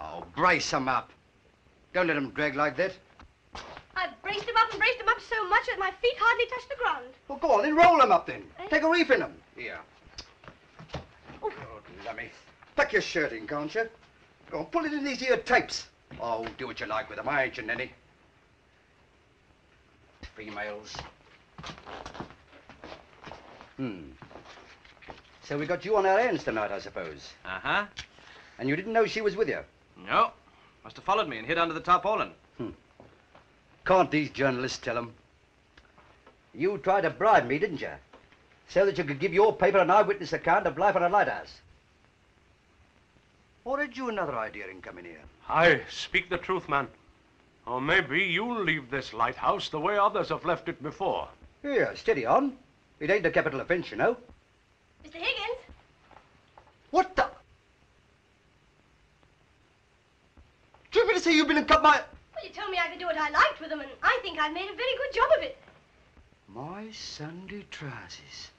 Oh, brace him up. Don't let him drag like that. I've braced him up and braced him up so much that my feet hardly touch the ground. Well, go on, then roll him up then. Eh? Take a reef in him. Here. Oh, lummy. Tuck your shirt in, can't you? Go on, pull it in these here tapes. Oh, do what you like with them. I ain't your nanny. Females. So we got you on our hands tonight, I suppose. Uh-huh. And you didn't know she was with you? No. Must have followed me and hid under the tarpaulin. Can't these journalists tell them? You tried to bribe me, didn't you? So that you could give your paper an eyewitness account of life on a lighthouse. Or had you another idea in coming here? Aye, speak the truth, man. Or maybe you'll leave this lighthouse the way others have left it before. Here, steady on. It ain't a capital offence, you know. Mr. Higgins? What the... Do you mean to say you've been and cut my... Well, you told me I could do what I liked with them, and I think I made a very good job of it. My Sunday trousers.